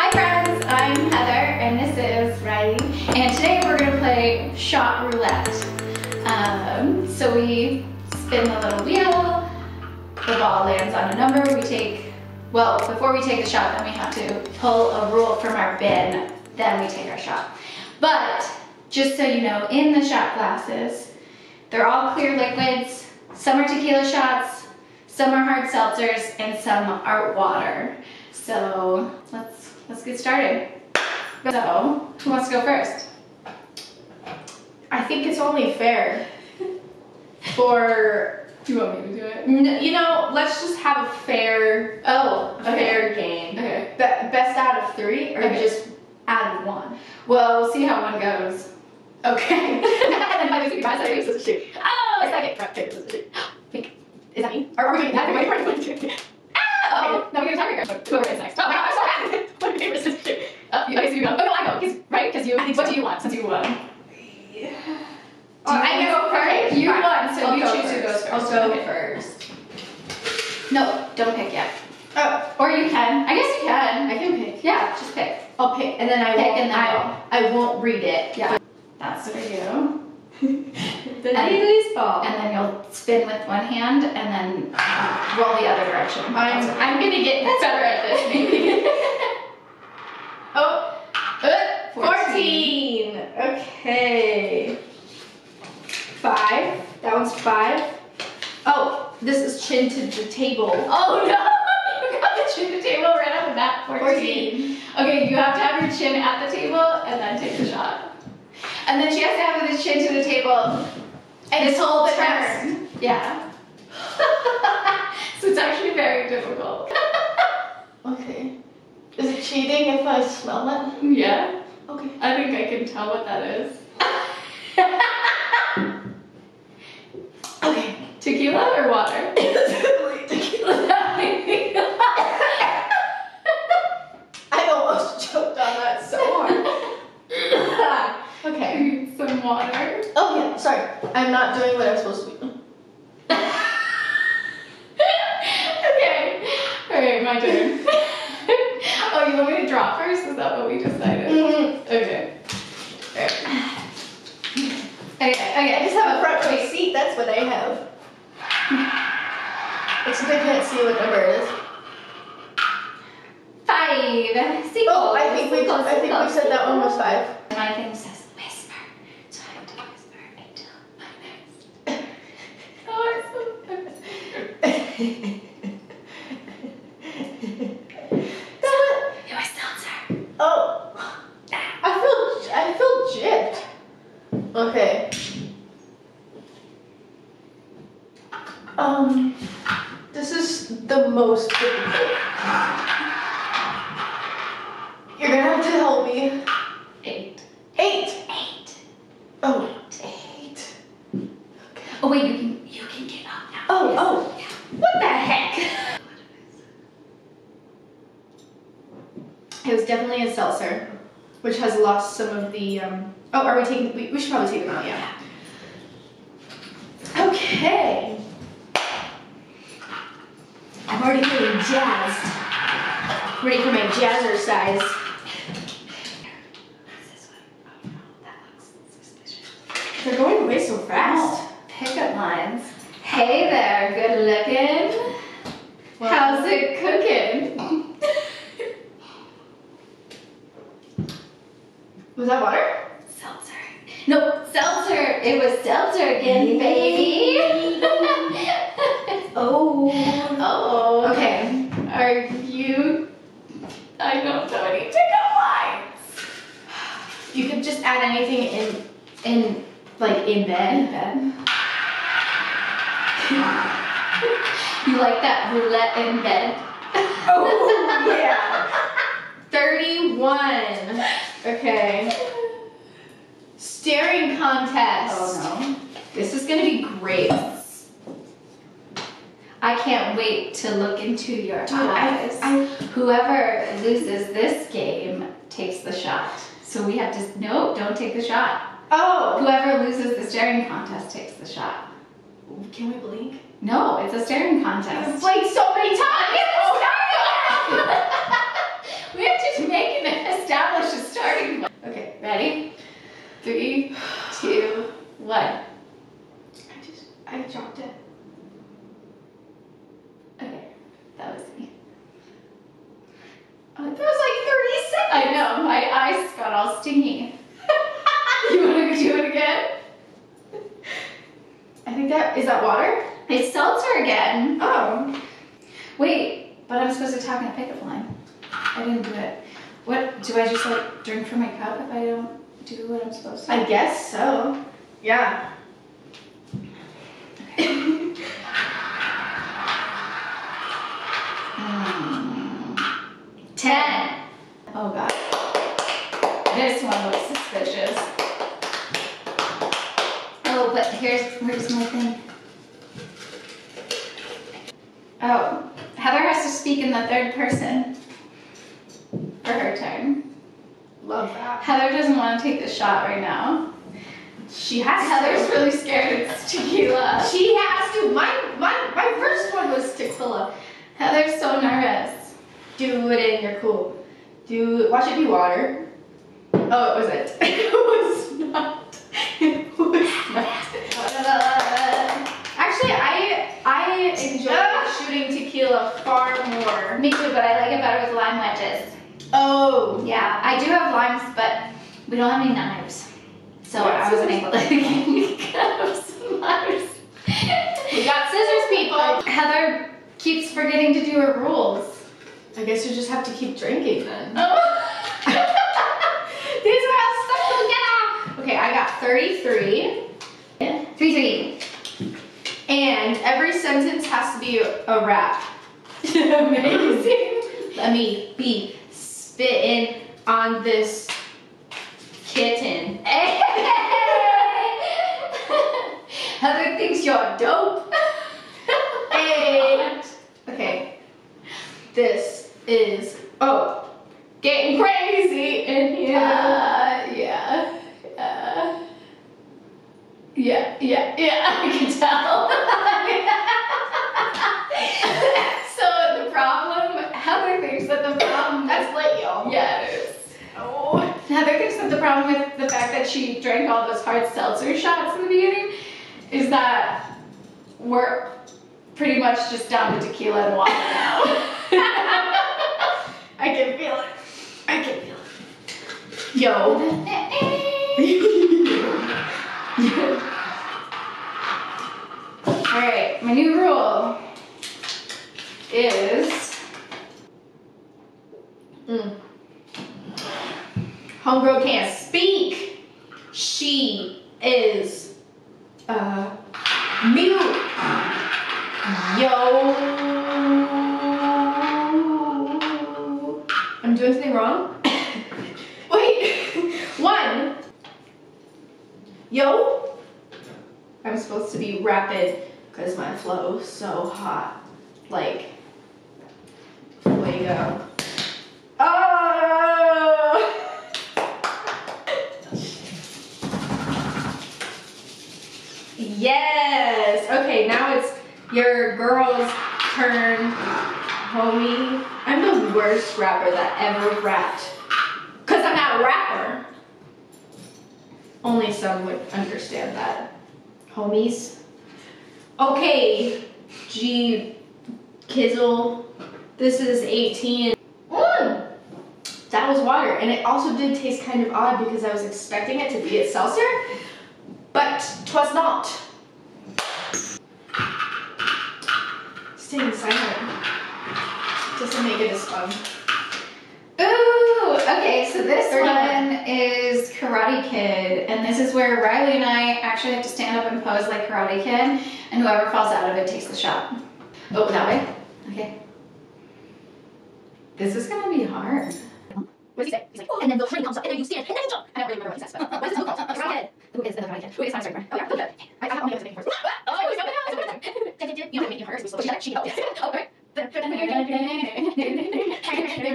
Hi friends, I'm Heather and this is Riley, and today we're going to play Shot Roulette. So we spin the little wheel, the ball lands on a number, we take, well, before we take the shot, then we have to pull a roll from our bin, then we take our shot. But just so you know, in the shot glasses, they're all clear liquids. Some are tequila shots, some are hard seltzers, and some are water. So let's get started. So who wants to go first? I think it's only fair for... Do you want me to do it? No, you know, let's just have a fair, fair game. Okay. Best out of three, or just out of one? Well, we'll see how one goes. Okay. Second. Is that me? Are we doing that? Oh! No, we're going to whoever is next. Oh my god, I'm so happy! What are your favorite shoot? Oh, you go. Oh, no, I go. He's right, because you... What do you want? Since you won. Yeah. I go first? You won, so you choose who goes first. I'll go first. No, don't pick yet. Oh. Or you can. I guess you can. I can pick. Yeah, just pick. I'll pick, and then I won't read it. Yeah. That's for you. The lady's ball. And then you'll spin with one hand and then roll the other direction. I'm gonna get better at this maybe. Oh, 14. Okay. 5. That one's 5. Oh, this is chin to the table. Oh no! You got the chin to the table right off of that. 14. Okay, you have to have your chin at the table and then take the shot. And then she has to have the chin to the table and this whole turn. Yeah. So it's actually very difficult. Okay. Is it cheating if I smell it? Yeah. Okay. I think I can tell what that is. Okay. Tequila or water? Tequila. I almost choked on that so hard. Okay. Some water. Oh yeah, sorry. I'm not doing what I'm supposed to be. Okay. Alright, my turn. Oh, you want me to draw first? Is that what we decided? Mm-hmm. Okay. Alright. Okay, I just have a front row seat, that's what I have. Except I can't see what number it is. 5. Single. Oh, I think we said that one was 5. My thing says whisper, so I have to whisper until my nurse. Oh, I'm so nervous. It was seltzer. Oh, I feel gypped. Okay. This is the most difficult. You're gonna have to help me. 8. Oh. 8. Okay. Oh wait, you can get up now. Oh, yes. Oh. What the heck? It was definitely a seltzer, which has lost some of the oh, are we taking? We should probably take them out. Yeah. Okay. I'm already feeling jazzed. Ready for my jazzercise. They're going away so fast. Oh, pickup lines. Hey there, good looking. Well, how's it cooking? Was that water? Seltzer. No, seltzer. It was seltzer again, baby. Oh. Okay. Are you? I don't know any pickup lines. You could just add anything in. Like in bed? In bed. You like that roulette in bed? Oh, yeah. 31. Okay. Staring contest. Oh, no. This is going to be great. I can't wait to look into your eyes. Whoever loses this game takes the shot. So we have to... No, don't take the shot. Oh! Whoever loses the staring contest takes the shot. Can we blink? No, it's a staring contest. We've blinked so many times! Oh. We have to make and establish a starting point. Okay, ready? 3, 2, 1. I dropped it. Okay, that was me. Oh, that was like 30 seconds. I know, my eyes got all stingy. You want to do it again? I think that, is that water? It's seltzer again. Oh. Wait, but I'm supposed to talk in a pickup line. I didn't do it. What, do I just like drink from my cup if I don't do what I'm supposed to? I guess so. Yeah. Ten. Oh God. This one looks suspicious. Oh, but where's my thing? Oh, Heather has to speak in the third person for her turn. Love that. Heather doesn't want to take the shot right now. She has to. Heather's really scared it's tequila. She has to. My first one was tequila. Heather's so nervous. Do it in, you're cool. Watch it be water. Oh, it wasn't. It was not. It was not. Actually, I enjoy shooting tequila far more. Me too, but I like it better with lime wedges. Oh. Yeah, I do have limes, but we don't have any knives. So yeah, I wasn't able to cut up some limes. We got scissors, people. Heather keeps forgetting to do her rules. I guess you just have to keep drinking then. Oh. These are all stuck together. Okay, I got 33. 33. And every sentence has to be a rap. Amazing. Let me be spitting on this kitten. Heather thinks you're dope. And, okay. This is, oh, getting crazy in here. Yeah, I can tell. So the problem, Heather thinks that the problem, that's late, y'all. Yeah, it is. Oh. Heather thinks that the problem with the fact that she drank all those hard seltzer shots in the beginning is that we're pretty much just down to tequila and water now. I can feel it. I can feel it. Yo. All right, my new rule is homegirl can't speak. She is mute. Yo. I'm doing something wrong? Wait. 1. Yo. I'm supposed to be rapid because my flow's so hot. Like, way go. Oh! Yes! Okay, now it's your girl's turn, homie. I'm the worst rapper that ever rapped. Because I'm not a rapper. Only some would understand that. Homies. Okay, G Kizzle, this is 18. That was water, and it also did taste kind of odd because I was expecting it to be a seltzer, but 'twas not. Staying silent doesn't make it as fun. Ooh, okay, so this one is Karate Kid, and this is where Riley and I actually have to stand up and pose like Karate Kid, and whoever falls out of it takes the shot. Oh, that way? Okay. This is gonna be hard. What does he say? He's like, oh, and then the train comes up, and then you stand, and then you jump! I don't really remember what he says, but what is this? Who comes up? Karate Kid! Who is the Karate Kid? Who is the Karate Kid? Oh, yeah, okay. I have only got to make first. Oh, it was coming out! It was coming out! You know what made me hurt? But she got it, she knows. Oh, right. It feels like I'm here.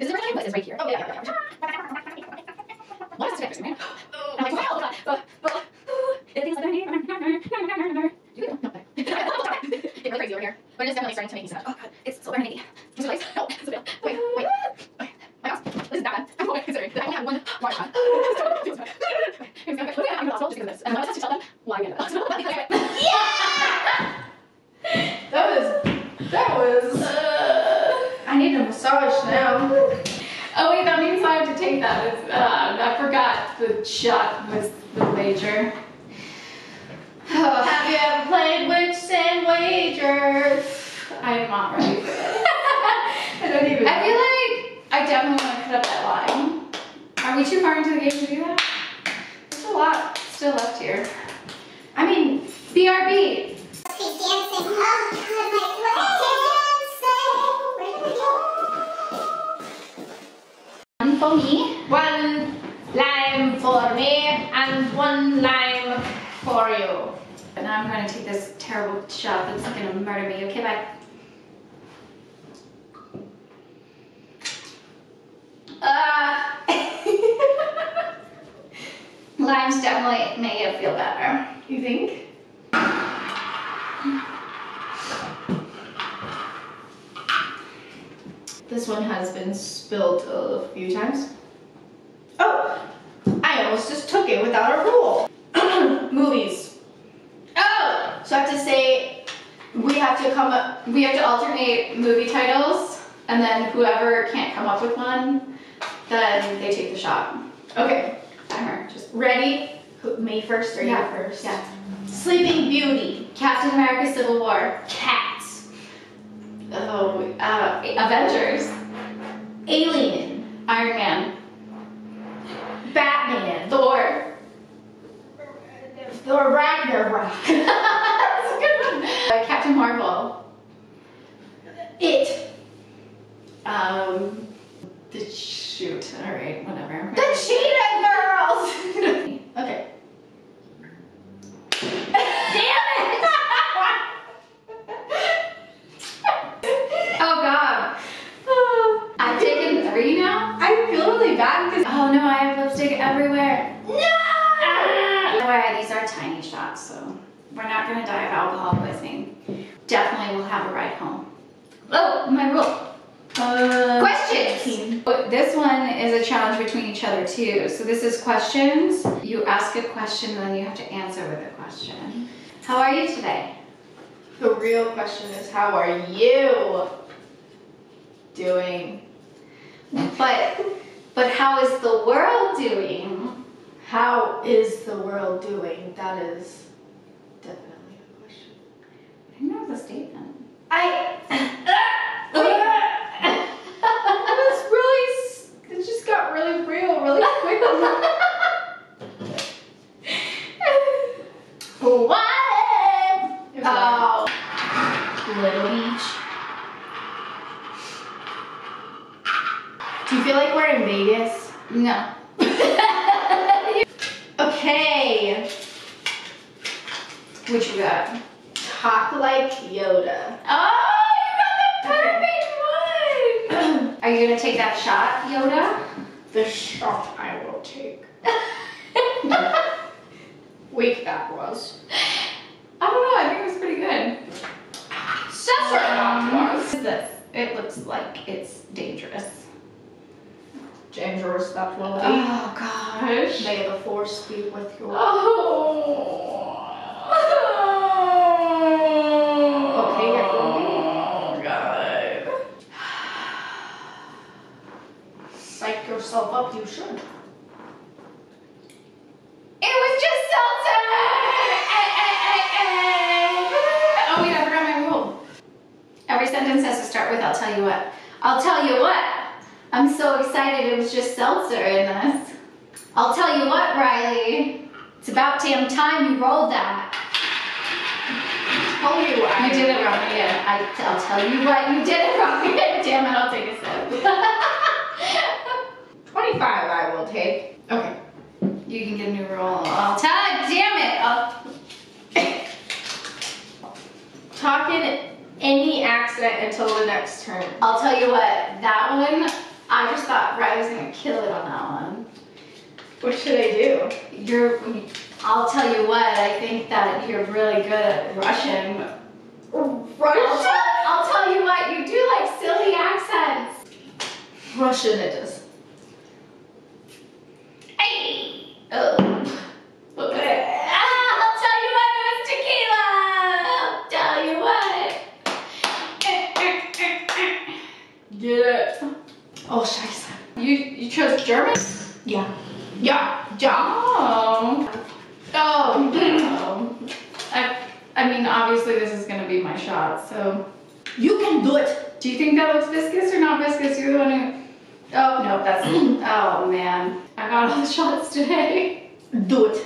It's really crazy over here, but it's definitely starting to make It's still burning. Just realized. No, it's a bit. Wait. My God, this is bad. I'm more concerned that I only have one water shot. I'm going to hospital just because of this. And I just tell them why I'm going to hospital. Yeah! That was... I need a massage now. Oh wait, that means I have to take that as... I forgot the shot was the wager. Have you ever played Wits and Wagers? I am not ready for it. I feel like I definitely want to cut up that line. Are we too far into the game to do that? There's a lot still left here. I mean, BRB. Okay, dancing. Oh, God, my dancing. One for me. One lime for me and one lime for you. And now I'm going to take this terrible shot that's going to murder me. Okay, bye. Limes definitely make it feel better. You think? This one has been spilled a few times. Oh! I almost just took it without a rule. Movies. So I have to say, we have to alternate movie titles, and then whoever can't come up with one, then they take the shot. Okay. Timer. Just ready? Me first or you first? Yeah. Sleeping Beauty. Captain America: Civil War. Cats. Oh, Avengers. Alien. Iron Man. Batman. Thor Ragnarok. Captain Marvel. It. The shoot. Alright, whatever. The Cheetah Girls! Okay. Damn it! Oh god. I've taken 3 now? I feel really bad because. Oh no, I have lipstick everywhere. No! Anyway, these are tiny shots, so. We're not going to die of alcohol poisoning. Definitely will have a ride home. Oh, my rule. Questions! This one is a challenge between each other too. So this is questions. You ask a question and then you have to answer with a question. How are you today? The real question is how are you doing? But how is the world doing? How is the world doing? That is... definitely a question. I think that was a statement. It just got really real, really quick. What? Oh. Little Beach. Do you feel like we're in Vegas? No. Okay. What you got? Talk like Yoda. Oh, you got the perfect one! Are you gonna take that shot, Yoda? The shot I will take. Weak that was. I don't know, I think it was pretty good. What is this? It looks like it's dangerous. Dangerous that will be. Oh gosh. May the force be with you. Oh. Okay, yeah, oh god. Psych yourself up, you should. It was just seltzer! Oh wait, I forgot my rule. Every sentence has to start with I'll tell you what. I'll tell you what! I'm so excited it was just seltzer in this. I'll tell you what, Riley. It's about damn time you rolled that. You did it wrong again. I'll tell you what, you did it wrong again. Damn it, I'll take a sip. 25 I will take. Okay. You can get a new roll. I'll tell you, damn it. Talk in any accent until the next turn. I'll tell you what, that one, I just thought Riley was going to kill it on that one. What should I do? I'll tell you what, I think that you're really good at Russian. Russian? I'll tell you what, you do sure that does. Hey! Oh. I'll tell you what, it was tequila! I'll tell you what. Get it. Oh, scheiße. You chose German? Yeah. Yeah. Oh. Oh. I mean, obviously this is going to be my shot, so. You can do it. Do you think that looks viscous or not viscous? You're the one who... Oh, no, that's... Oh, man. I got all the shots today. Do it.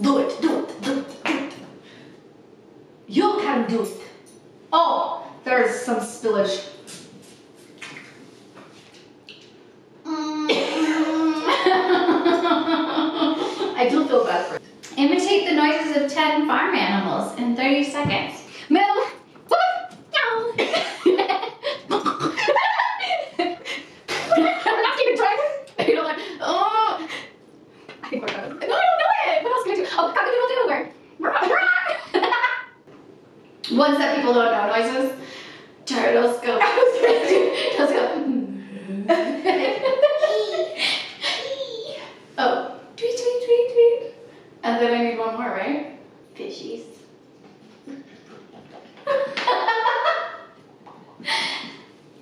Do it, do it, do it, do it. You can do it. Oh, there's some spillage. I do feel bad for it. Imitate the noises of 10 farm animals in 30 seconds. Moo! Woof! No! I'm not even trying. You know, like, oh! I think we're done. No, I don't know it! What else can I do? Oh, how can people do it? We're ones that people don't know noises. Gyroscope. I was going to do gyroscope. Oh. Tweet, tweet, tweet, tweet. And then I need one more, right? Fishies.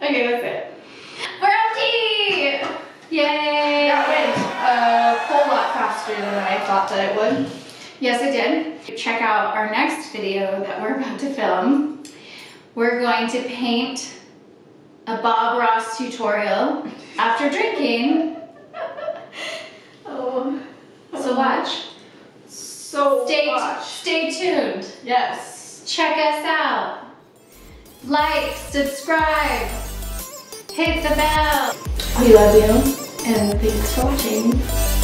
Okay, that's it. We're on tea! Yay! That went a whole lot faster than I thought that it would. Yes, it did. Check out our next video that we're about to film. We're going to paint a Bob Ross tutorial after drinking. Oh. So watch. So stay tuned. Yes. Check us out. Like, subscribe, hit the bell. We love you and thanks for watching.